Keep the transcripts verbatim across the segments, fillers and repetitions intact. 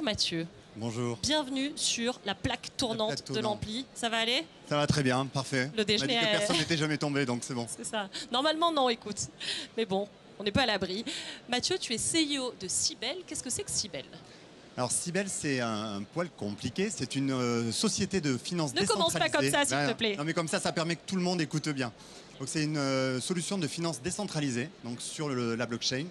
Bonjour Mathieu. Bonjour. Bienvenue sur la plaque tournante la plaque tournante. de l'ampli. Ça va aller? Ça va très bien, parfait. Le déjeuner. On a dit que personne n'était jamais tombé, donc c'est bon. C'est ça. Normalement, non, écoute. Mais bon, on n'est pas à l'abri. Mathieu, tu es C E O de Sybel. Qu'est-ce que c'est que Sybel? Alors Sybel, c'est un, un poil compliqué. C'est une euh, société de finances ne décentralisée. Ne commence pas comme ça, s'il te plaît. Non, mais comme ça, ça permet que tout le monde écoute bien. Donc c'est une euh, solution de finances décentralisée, donc sur le, la blockchain,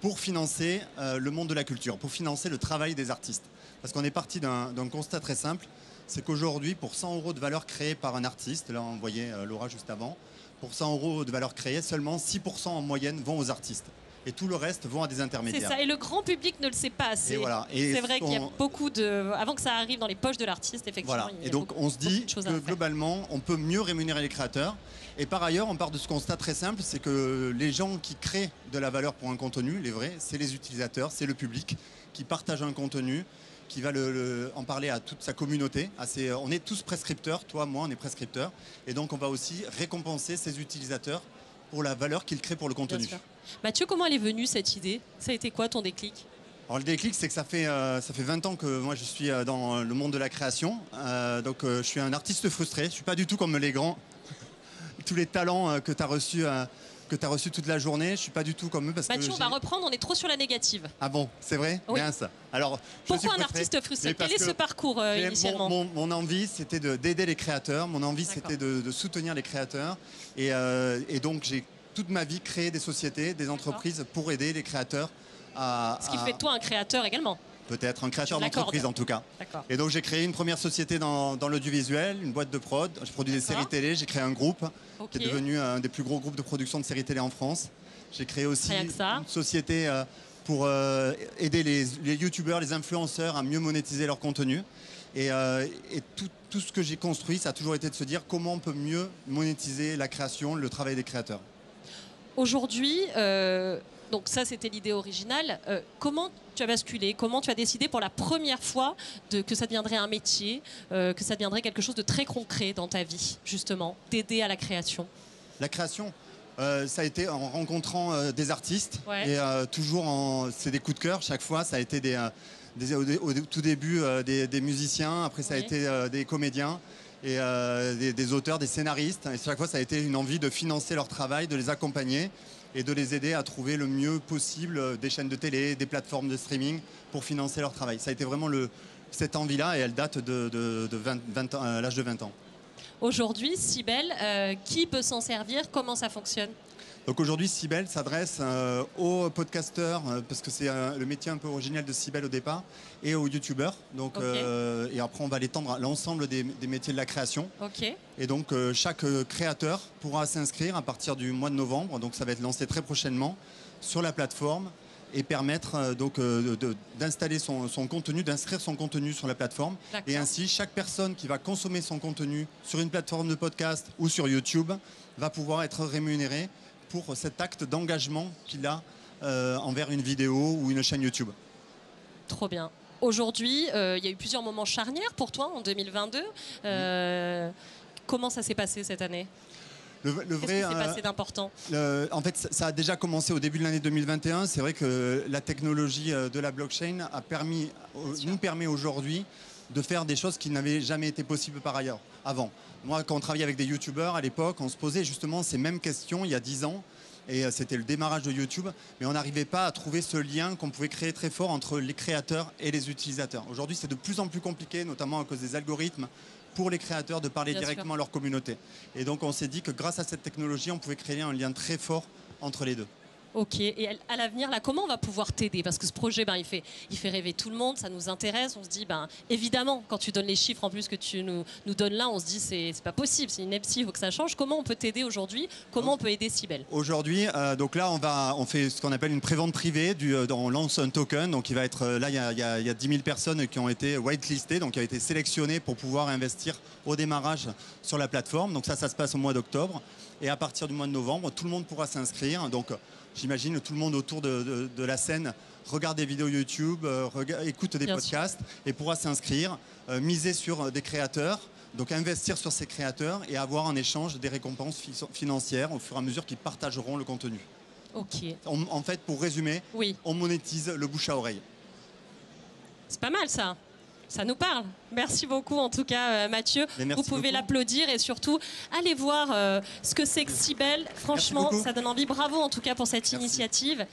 pour financer euh, le monde de la culture, pour financer le travail des artistes. Parce qu'on est parti d'un constat très simple, c'est qu'aujourd'hui, pour cent euros de valeur créée par un artiste, là on voyait euh, Laura juste avant, pour cent euros de valeur créée, seulement six pour cent en moyenne vont aux artistes. Et tout le reste vont à des intermédiaires. C'est ça, et le grand public ne le sait pas assez. Voilà. C'est vrai on... qu'il y a beaucoup de... Avant que ça arrive dans les poches de l'artiste, effectivement. Voilà. Il y a et donc beaucoup, on se dit que globalement, on peut mieux rémunérer les créateurs. Et par ailleurs, on part de ce constat très simple, c'est que les gens qui créent de la valeur pour un contenu, les vrais, c'est les utilisateurs, c'est le public qui partage un contenu, qui va le, le, en parler à toute sa communauté. À ses, on est tous prescripteurs, toi, moi, on est prescripteurs. Et donc, on va aussi récompenser ces utilisateurs pour la valeur qu'il crée pour le contenu. Mathieu, comment elle est venue cette idée? Ça a été quoi ton déclic? Alors le déclic, c'est que ça fait, euh, ça fait vingt ans que moi je suis euh, dans le monde de la création. Euh, donc euh, je suis un artiste frustré, je ne suis pas du tout comme les grands. Tous les talents euh, que tu as reçus euh, reçu toute la journée, je ne suis pas du tout comme eux. Parce Mathieu, que on va reprendre, on est trop sur la négative. Ah bon, c'est vrai? Oui. Bien ça. Alors, je Pourquoi suis un artiste frustré? Quel est ce parcours euh, initialement? Mon, mon, mon envie, c'était d'aider les créateurs, mon envie, c'était de, de soutenir les créateurs. Et, euh, et donc, j'ai toute ma vie créé des sociétés, des entreprises pour aider les créateurs à... Ce qui à... fait de toi un créateur également? Peut-être, un créateur d'entreprise en tout cas. Et donc, j'ai créé une première société dans, dans l'audiovisuel, une boîte de prod. Je produis des séries télé, j'ai créé un groupe okay. qui est devenu un des plus gros groupes de production de séries télé en France. J'ai créé aussi une société euh, pour euh, aider les, les youtubeurs, les influenceurs à mieux monétiser leur contenu. Et, euh, et tout, tout ce que j'ai construit, ça a toujours été de se dire comment on peut mieux monétiser la création, le travail des créateurs. Aujourd'hui... Euh... Donc ça, c'était l'idée originale. Euh, comment tu as basculé? Comment tu as décidé pour la première fois de, que ça deviendrait un métier, euh, que ça deviendrait quelque chose de très concret dans ta vie, justement, d'aider à la création? La création, euh, ça a été en rencontrant euh, des artistes. Ouais. Et euh, toujours, en, c'est des coups de cœur chaque fois. Ça a été des, euh, des, au, au tout début euh, des, des musiciens, après ça ouais. a été euh, des comédiens, et euh, des, des auteurs, des scénaristes. Et chaque fois, ça a été une envie de financer leur travail, de les accompagner et de les aider à trouver le mieux possible des chaînes de télé, des plateformes de streaming pour financer leur travail. Ça a été vraiment le, cette envie-là et elle date de, de, de euh, l'âge de vingt ans. Aujourd'hui, Sybel, euh, qui peut s'en servir? Comment ça fonctionne? Donc aujourd'hui, Sybel s'adresse euh, aux podcasteurs, euh, parce que c'est euh, le métier un peu originel de Sybel au départ, et aux youtubeurs. Donc, okay. euh, et après, on va l'étendre à l'ensemble des, des métiers de la création. Okay. Et donc, euh, chaque créateur pourra s'inscrire à partir du mois de novembre. Donc, ça va être lancé très prochainement sur la plateforme et permettre euh, donc euh, d'installer son, son contenu, d'inscrire son contenu sur la plateforme. Et ainsi, chaque personne qui va consommer son contenu sur une plateforme de podcast ou sur YouTube va pouvoir être rémunérée pour cet acte d'engagement qu'il a euh, envers une vidéo ou une chaîne YouTube. Trop bien. Aujourd'hui, euh, il y a eu plusieurs moments charnières pour toi en deux mille vingt-deux. Euh, mmh. Comment ça s'est passé cette année? Le, le vrai, Qu'est-ce qui s'est passé d'important? euh, En fait, ça a déjà commencé au début de l'année deux mille vingt et un. C'est vrai que la technologie de la blockchain a permis, nous permet aujourd'hui de faire des choses qui n'avaient jamais été possibles par ailleurs, avant. Moi, quand on travaillait avec des youtubeurs à l'époque, on se posait justement ces mêmes questions il y a dix ans, et c'était le démarrage de YouTube, mais on n'arrivait pas à trouver ce lien qu'on pouvait créer très fort entre les créateurs et les utilisateurs. Aujourd'hui, c'est de plus en plus compliqué, notamment à cause des algorithmes, pour les créateurs de parler Bien directement sûr. à leur communauté. Et donc, on s'est dit que grâce à cette technologie, on pouvait créer un lien très fort entre les deux. Ok, et à l'avenir, là, comment on va pouvoir t'aider? Parce que ce projet, ben, il, fait, il fait rêver tout le monde, ça nous intéresse, on se dit, ben, évidemment, quand tu donnes les chiffres en plus que tu nous, nous donnes là, on se dit, c'est pas possible, c'est inepti, il faut que ça change. Comment on peut t'aider aujourd'hui? Comment donc, on peut aider Sybel? Aujourd'hui, euh, donc là, on, va, on fait ce qu'on appelle une prévente privée, du, euh, on lance un token, donc il va être, là, il y a, y, a, y a dix mille personnes qui ont été whitelistées, donc qui ont été sélectionnées pour pouvoir investir au démarrage sur la plateforme, donc ça, ça se passe au mois d'octobre. Et à partir du mois de novembre, tout le monde pourra s'inscrire. Donc, j'imagine tout le monde autour de, de, de la scène regarde des vidéos YouTube, euh, regarde, écoute des Bien podcasts sûr. et pourra s'inscrire, euh, miser sur des créateurs, donc investir sur ces créateurs et avoir en échange des récompenses financières au fur et à mesure qu'ils partageront le contenu. Ok. On, en fait, pour résumer, oui. on monétise le bouche à oreille. C'est pas mal ça. Ça nous parle. Merci beaucoup en tout cas Mathieu. Vous pouvez l'applaudir et surtout allez voir euh, ce que c'est que Sybel. Franchement, ça donne envie. Bravo en tout cas pour cette merci. Initiative.